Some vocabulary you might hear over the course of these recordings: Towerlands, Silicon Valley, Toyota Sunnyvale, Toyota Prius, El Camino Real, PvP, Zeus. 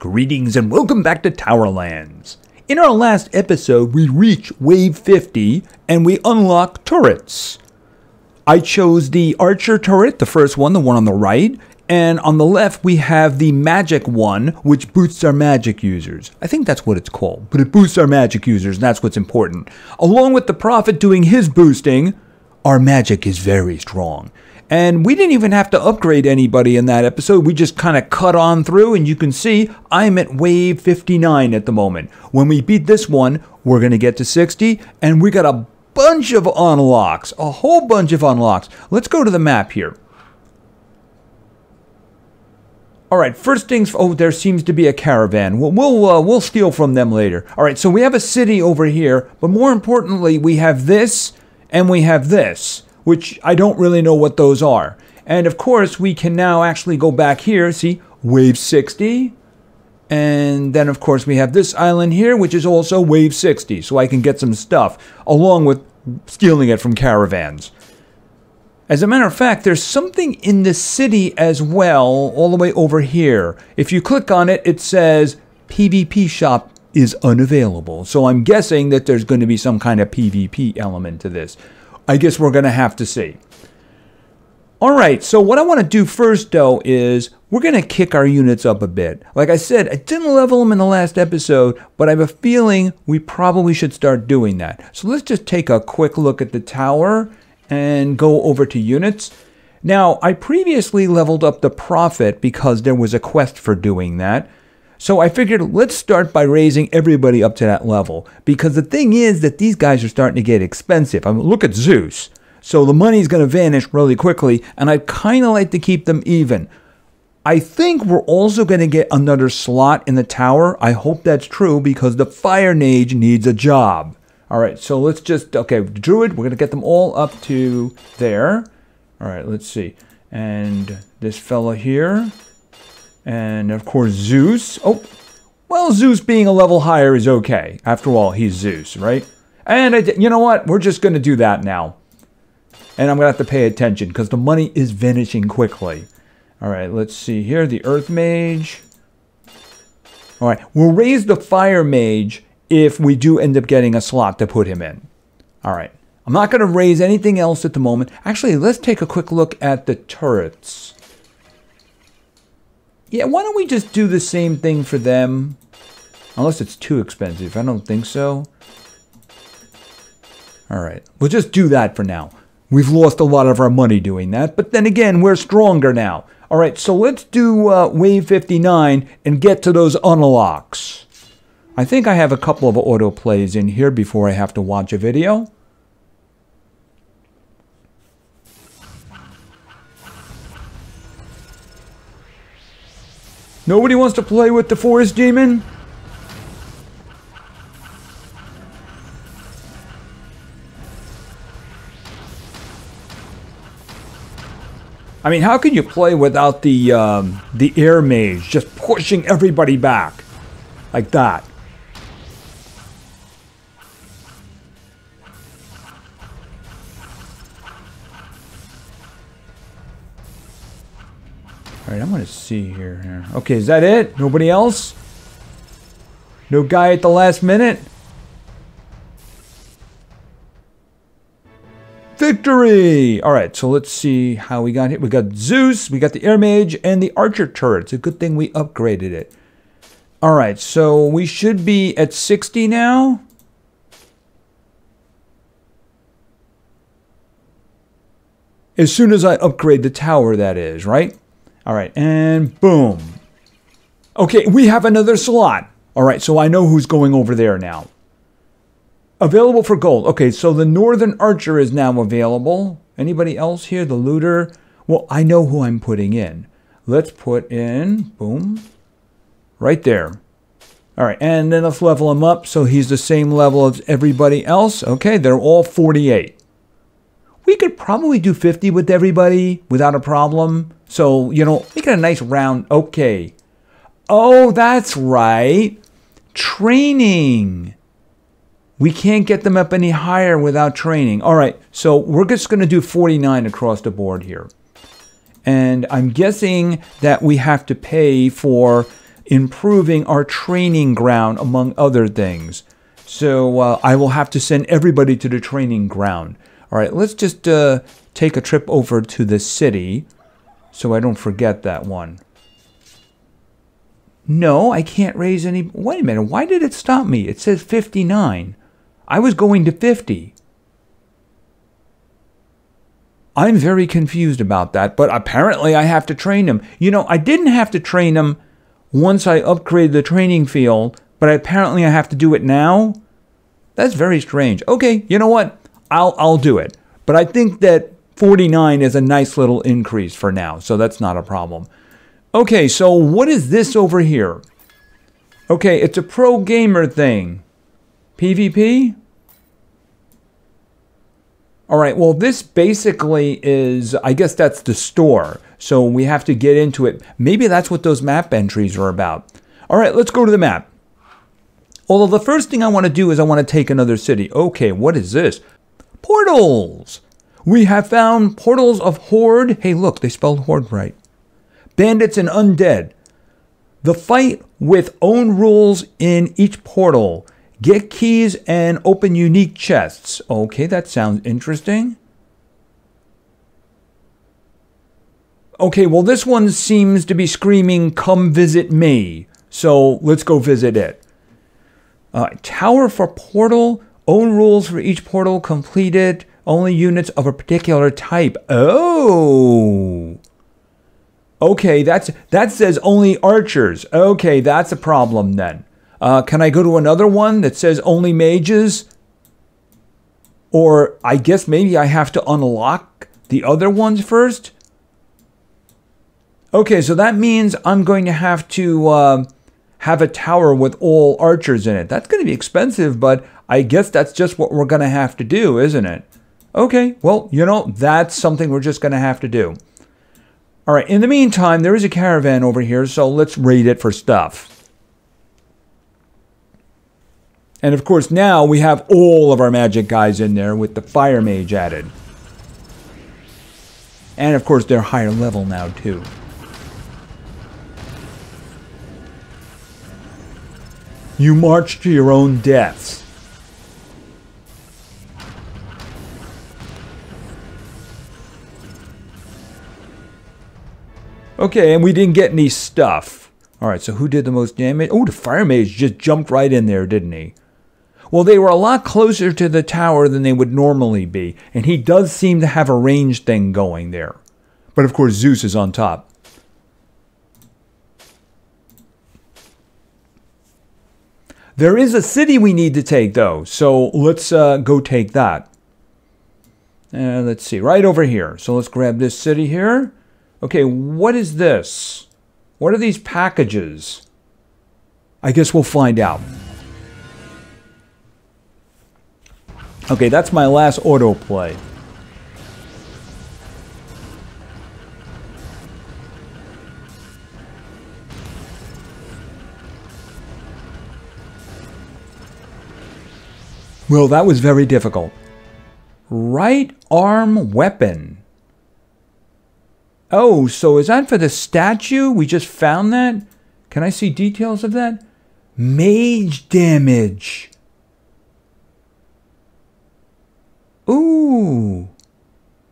Greetings and welcome back to Towerlands. In our last episode, we reach Wave 50 and we unlock turrets. I chose the Archer turret, the first one, the one on the right, and on the left we have the Magic one, which boosts our magic users. I think that's what it's called, but it boosts our magic users, and that's what's important. Along with the Prophet doing his boosting, our magic is very strong. And we didn't even have to upgrade anybody in that episode. We just kind of cut on through, and you can see I'm at wave 59 at the moment. When we beat this one, we're going to get to 60, and we got a bunch of unlocks, a whole bunch of unlocks. Let's go to the map here. All right, first things, oh, there seems to be a caravan. We'll steal from them later. All right, so we have a city over here, but more importantly, we have this and we have this, which I don't really know what those are. And of course, we can now actually go back here, see, wave 60. And then of course we have this island here, which is also wave 60. So I can get some stuff, along with stealing it from caravans. As a matter of fact, there's something in the city as well, all the way over here. If you click on it, it says PvP shop is unavailable. So I'm guessing that there's going to be some kind of PvP element to this. I guess we're going to have to see. All right, so what I want to do first, though, is we're going to kick our units up a bit. Like I said, I didn't level them in the last episode, but I have a feeling we probably should start doing that. So let's just take a quick look at the tower and go over to units. Now, I previously leveled up the Prophet because there was a quest for doing that. So I figured let's start by raising everybody up to that level, because the thing is that these guys are starting to get expensive. I mean, look at Zeus. So the money's going to vanish really quickly, and I'd kind of like to keep them even. I think we're also going to get another slot in the tower. I hope that's true, because the Fire Mage needs a job. All right, so let's just, okay, Druid, we're going to get them all up to there. All right, let's see. And this fella here. And of course Zeus. Oh, well, Zeus being a level higher is okay. After all, he's Zeus, right? And you know what? We're just going to do that now. And I'm going to have to pay attention because the money is vanishing quickly. All right, let's see here. The Earth Mage. All right, we'll raise the Fire Mage if we do end up getting a slot to put him in. All right, I'm not going to raise anything else at the moment. Actually, let's take a quick look at the turrets. Yeah, why don't we just do the same thing for them? Unless it's too expensive. I don't think so. All right. We'll just do that for now. We've lost a lot of our money doing that. But then again, we're stronger now. All right. So let's do Wave 59 and get to those unlocks. I think I have a couple of autoplays in here before I have to watch a video. Nobody wants to play with the forest demon? I mean, how can you play without the air mage just pushing everybody back like that? All right, I'm going to see here. Okay, is that it? Nobody else? No guy at the last minute? Victory! All right, so let's see how we got here. We got Zeus, we got the Air Mage, and the Archer turret. It's a good thing we upgraded it. All right, so we should be at 60 now. As soon as I upgrade the tower, that is, right? All right, and boom. Okay, we have another slot. All right, so I know who's going over there now. Available for gold. Okay, so the Northern Archer is now available. Anybody else here? The Looter? Well, I know who I'm putting in. Let's put in, boom, right there. All right, and then let's level him up so he's the same level as everybody else. Okay, they're all 48. We could probably do 50 with everybody without a problem. So, you know, make it a nice round. Okay. Oh, that's right. Training. We can't get them up any higher without training. All right. So we're just going to do 49 across the board here. And I'm guessing that we have to pay for improving our training ground, among other things. So I will have to send everybody to the training ground. All right, let's just take a trip over to the city so I don't forget that one. No, I can't raise any... Wait a minute, why did it stop me? It says 59. I was going to 50. I'm very confused about that, but apparently I have to train them. You know, I didn't have to train them once I upgraded the training field, but apparently I have to do it now? That's very strange. Okay, you know what? I'll do it. But I think that 49 is a nice little increase for now, so that's not a problem. Okay, so what is this over here? Okay, it's a pro gamer thing. PvP? All right, well, this basically is, I guess that's the store. So we have to get into it. Maybe that's what those map entries are about. All right, let's go to the map. Although the first thing I want to do is I want to take another city. Okay, what is this? Portals! We have found portals of Horde. Hey, look, they spelled Horde right. Bandits and undead. The fight with own rules in each portal. Get keys and open unique chests. Okay, that sounds interesting. Okay, well, this one seems to be screaming, come visit me. So let's go visit it. Tower for portal. Own rules for each portal completed. Only units of a particular type. Oh! Okay, that says only archers. Okay, that's a problem then. Can I go to another one that says only mages? Or I guess maybe I have to unlock the other ones first? Okay, so that means I'm going to have to have a tower with all archers in it. That's going to be expensive, but I guess that's just what we're going to have to do, isn't it? Okay, well, you know, that's something we're just going to have to do. All right, in the meantime, there is a caravan over here, so let's raid it for stuff. And of course, now we have all of our magic guys in there with the fire mage added. And of course, they're higher level now, too. You march to your own deaths. Okay, and we didn't get any stuff. All right, so who did the most damage? Oh, the fire mage just jumped right in there, didn't he? Well, they were a lot closer to the tower than they would normally be, and he does seem to have a range thing going there. But of course, Zeus is on top. There is a city we need to take, though, so let's go take that. Let's see, right over here. So let's grab this city here. Okay, what is this? What are these packages? I guess we'll find out. Okay, that's my last autoplay. Well, that was very difficult. Right arm weapon. Oh, so is that for the statue? We just found that? Can I see details of that? Mage damage. Ooh.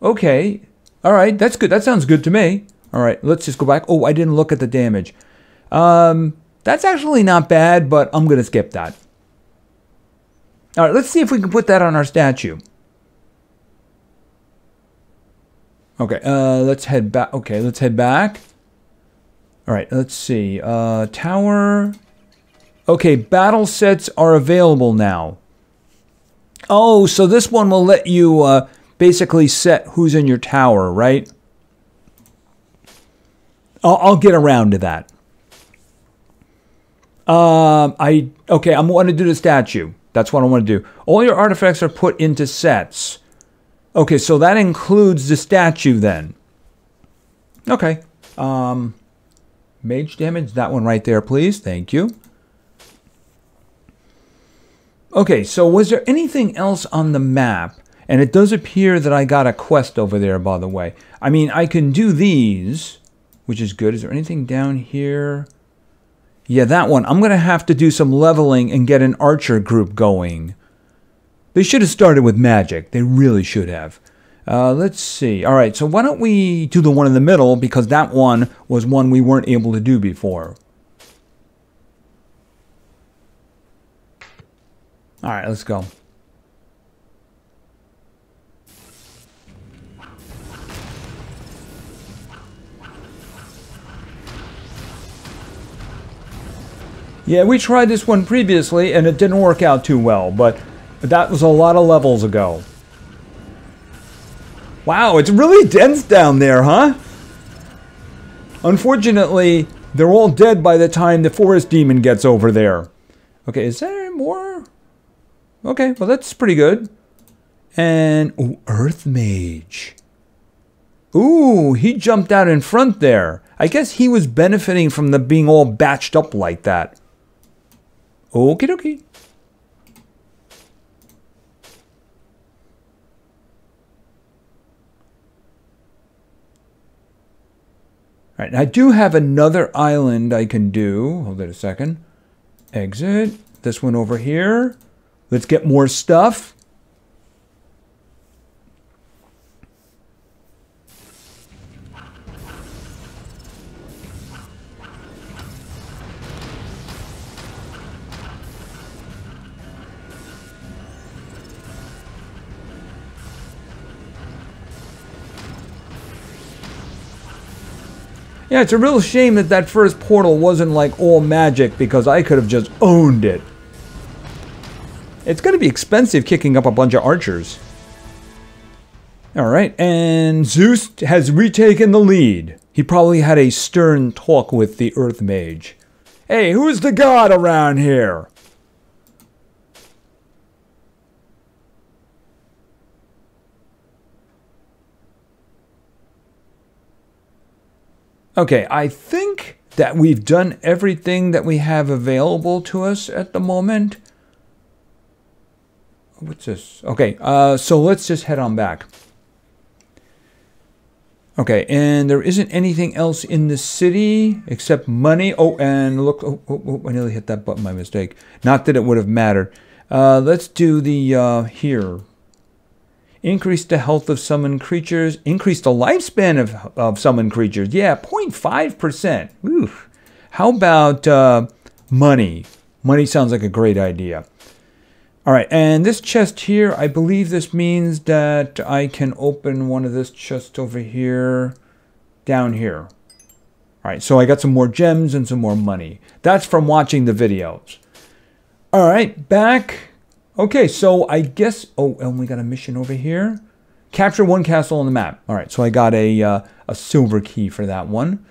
Okay. All right, that's good. That sounds good to me. All right, let's just go back. Oh, I didn't look at the damage. That's actually not bad, but I'm going to skip that. All right, let's see if we can put that on our statue. Okay, let's head back. Okay, let's head back. All right, let's see. Tower. Okay, battle sets are available now. Oh, so this one will let you basically set who's in your tower, right? I'll get around to that. Okay, I want to do the statue. That's what I want to do. All your artifacts are put into sets. Okay, so that includes the statue then. Okay. Mage damage, that one right there, please. Thank you. Okay, so was there anything else on the map? And it does appear that I got a quest over there, by the way. I mean, I can do these, which is good. Is there anything down here? Yeah, that one. I'm going to have to do some leveling and get an archer group going. They should have started with magic. They really should have. Let's see. All right, so why don't we do the one in the middle, because that one was one we weren't able to do before. All right, let's go. Yeah, we tried this one previously, and it didn't work out too well, but that was a lot of levels ago. Wow, it's really dense down there, huh? Unfortunately, they're all dead by the time the forest demon gets over there. Okay, is there more? Okay, well, that's pretty good. And, ooh, Earth Mage. Ooh, he jumped out in front there. I guess he was benefiting from the being all batched up like that. Okie dokie. All right, I do have another island I can do. Hold it a second. Exit. This one over here. Let's get more stuff. Yeah, it's a real shame that that first portal wasn't like all magic, because I could have just owned it. It's going to be expensive kicking up a bunch of archers. All right, and Zeus has retaken the lead. He probably had a stern talk with the Earth Mage. Hey, who's the god around here? Okay, I think that we've done everything that we have available to us at the moment. What's this? Okay, so let's just head on back. Okay, and there isn't anything else in the city except money. Oh, and look, I nearly hit that button by mistake. Not that it would have mattered. Let's do the here. Increase the health of summoned creatures. Increase the lifespan of summoned creatures. Yeah, 0.5%. Oof. How about money? Money sounds like a great idea. All right, and this chest here, I believe this means that I can open one of this chest over here, down here. All right, so I got some more gems and some more money. That's from watching the videos. All right, back. Okay, so I guess, oh, and we got a mission over here. Capture one castle on the map. All right, so I got a silver key for that one.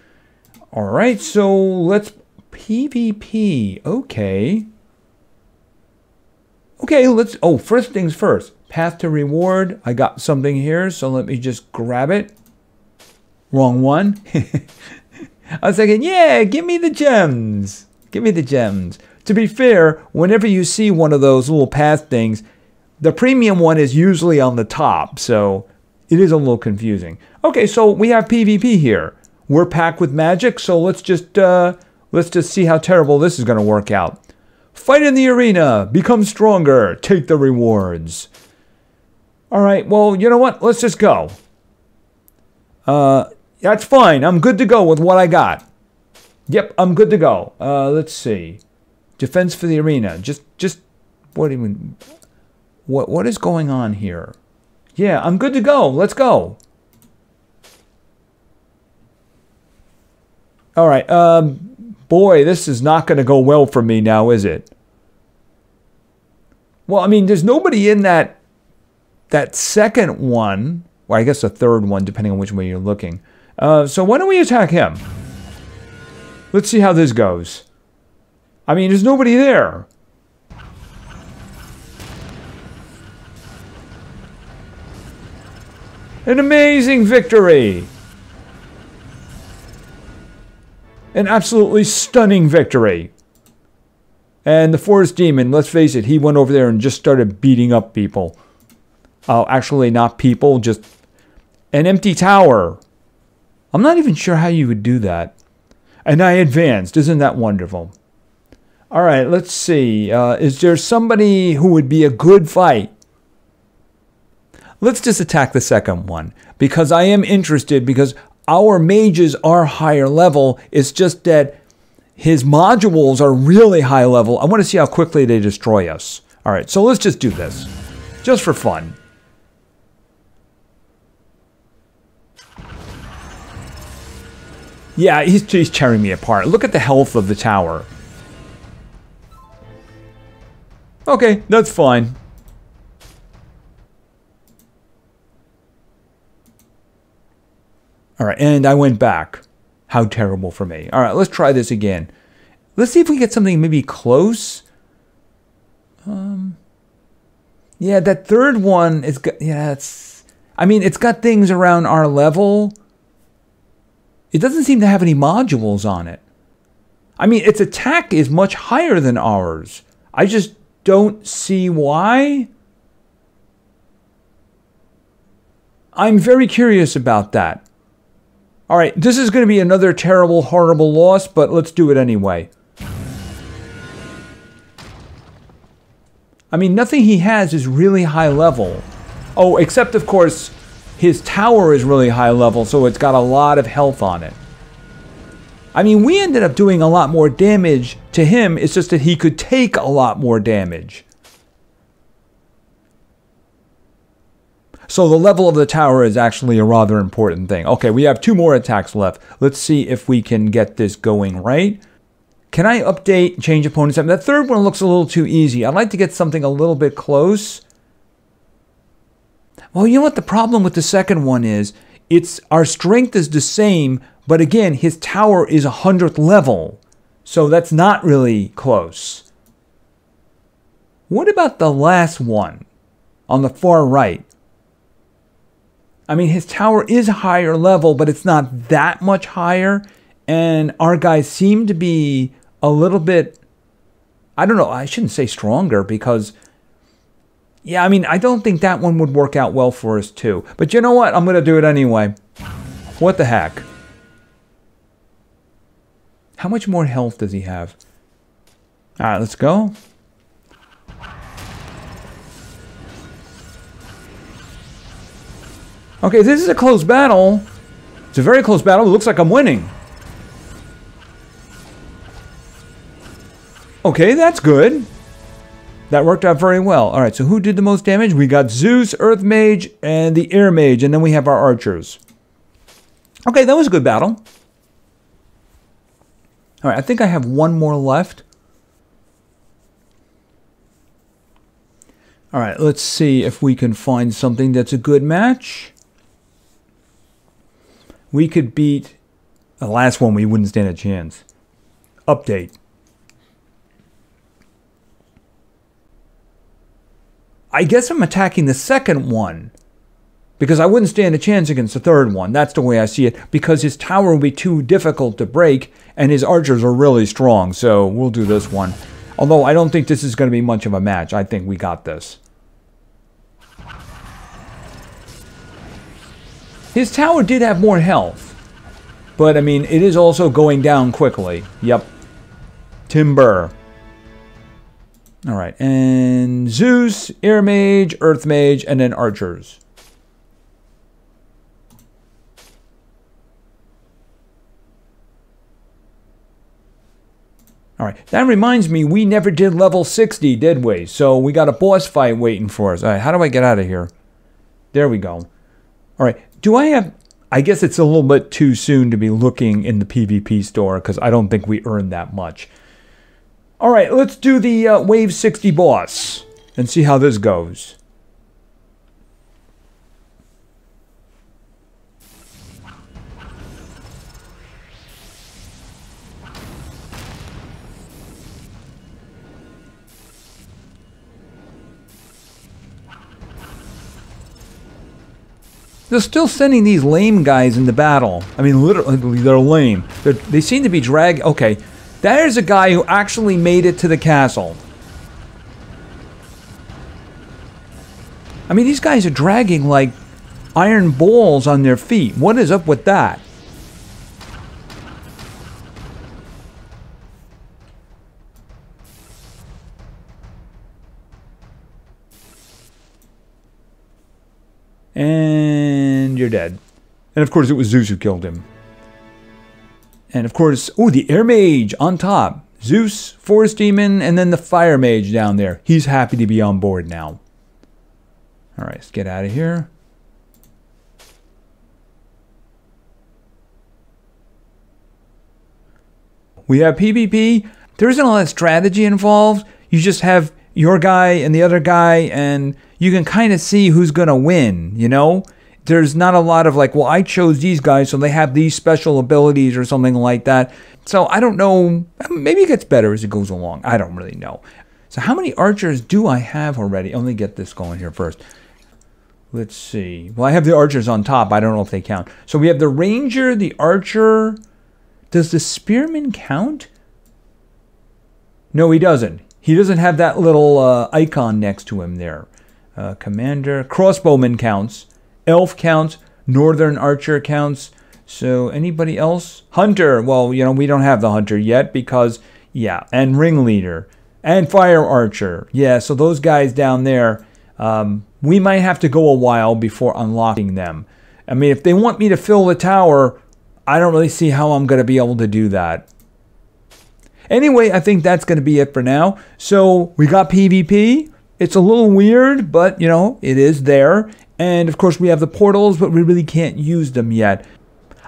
All right, so let's PvP, okay. Okay, let's, oh, first things first. Path to reward, I got something here, so let me just grab it. Wrong one. I was thinking, yeah, give me the gems. Give me the gems. To be fair, whenever you see one of those little path things, the premium one is usually on the top, so it is a little confusing. Okay, so we have PvP here. We're packed with magic, so let's just see how terrible this is going to work out. Fight in the arena, become stronger, take the rewards. All right, well, you know what? Let's just go. That's fine. I'm good to go with what I got. Yep, I'm good to go. Let's see. Defense for the arena. Just what is going on here? Yeah, I'm good to go. Let's go. All right. Boy, this is not going to go well for me now, is it? Well, I mean, there's nobody in that second one. Well, I guess the third one, depending on which way you're looking. So why don't we attack him? Let's see how this goes. I mean, there's nobody there. An amazing victory. An absolutely stunning victory. And the forest demon, let's face it, he went over there and just started beating up people. Oh, actually not people, just an empty tower. I'm not even sure how you would do that. And I advanced. Isn't that wonderful? All right, let's see. Is there somebody who would be a good fight? Let's just attack the second one, because I am interested, because our mages are higher level. It's just that his modules are really high level. I want to see how quickly they destroy us. All right, so let's just do this, just for fun. Yeah, he's tearing me apart. Look at the health of the tower. Okay, that's fine. All right, and I went back. How terrible for me. All right, let's try this again. Let's see if we get something maybe close. Yeah, that third one is got, yeah, it's, I mean, it's got things around our level. It doesn't seem to have any modules on it. I mean, its attack is much higher than ours. I just don't see why. I'm very curious about that. All right, this is going to be another terrible, horrible loss, but let's do it anyway. I mean, nothing he has is really high level. Oh, except, of course, his tower is really high level, so it's got a lot of health on it. I mean, we ended up doing a lot more damage to him. It's just that he could take a lot more damage. So the level of the tower is actually a rather important thing. Okay, we have 2 more attacks left. Let's see if we can get this going right. Can I update, change opponent's time? That third one looks a little too easy. I'd like to get something a little bit close. Well, you know what the problem with the second one is? It's our strength is the same, but again, his tower is 100th level. So that's not really close. What about the last one on the far right? I mean, his tower is higher level, but it's not that much higher. And our guys seem to be a little bit, I don't know, I shouldn't say stronger because, yeah, I mean, I don't think that one would work out well for us too. But you know what? I'm going to do it anyway. What the heck? How much more health does he have? All right, let's go. Okay, this is a close battle. It's a very close battle. It looks like I'm winning. Okay, that's good. That worked out very well. All right, so who did the most damage? We got Zeus, Earth Mage, and the Air Mage, and then we have our archers. Okay, that was a good battle. All right, I think I have 1 more left. All right, let's see if we can find something that's a good match. We could beat the last one. We wouldn't stand a chance. Update. I guess I'm attacking the second one because I wouldn't stand a chance against the third one. That's the way I see it, because his tower will be too difficult to break and his archers are really strong. So we'll do this one. Although I don't think this is going to be much of a match. I think we got this. His tower did have more health, but I mean, it is also going down quickly. Yep. Timber. All right, and Zeus, Air Mage, Earth Mage, and then archers. All right, that reminds me, we never did level 60, did we? So we got a boss fight waiting for us. All right, how do I get out of here? There we go. All right, do I have... I guess it's a little bit too soon to be looking in the PvP store because I don't think we earned that much. All right, let's do the Wave 60 boss and see how this goes. They're still sending these lame guys into battle. I mean, literally, they're lame. They seem to be dragged. Okay, there's a guy who actually made it to the castle. I mean, these guys are dragging like iron balls on their feet. What is up with that? And you're dead. And of course it was Zeus who killed him. And of course, oh, the air mage on top. Zeus, forest demon, and then the fire mage down there. He's happy to be on board now. All right, let's get out of here. We have PvP. There isn't a lot of strategy involved. You just have your guy and the other guy, and you can kind of see who's going to win, you know? There's not a lot of like, well, I chose these guys, so they have these special abilities or something like that. So I don't know. Maybe it gets better as it goes along. I don't really know. So how many archers do I have already? Let me get this going here first. Let's see. Well, I have the archers on top. I don't know if they count. So we have the ranger, the archer. Does the spearman count? No, he doesn't. He doesn't have that little icon next to him there. Commander. Crossbowman counts. Elf counts, Northern Archer counts, so anybody else? Hunter, well, you know, we don't have the Hunter yet because, yeah, and Ringleader, and Fire Archer. Yeah, so those guys down there, we might have to go a while before unlocking them. I mean, if they want me to fill the tower, I don't really see how I'm going to be able to do that. Anyway, I think that's going to be it for now. So we got PvP. It's a little weird, but, you know, it is there. And, of course, we have the portals, but we really can't use them yet.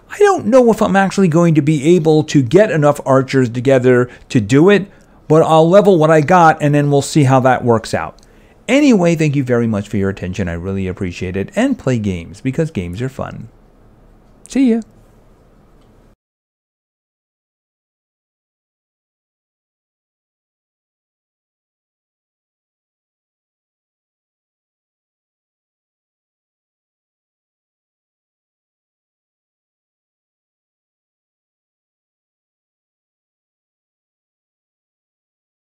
I don't know if I'm actually going to be able to get enough archers together to do it, but I'll level what I got, and then we'll see how that works out. Anyway, thank you very much for your attention. I really appreciate it. And play games, because games are fun. See ya.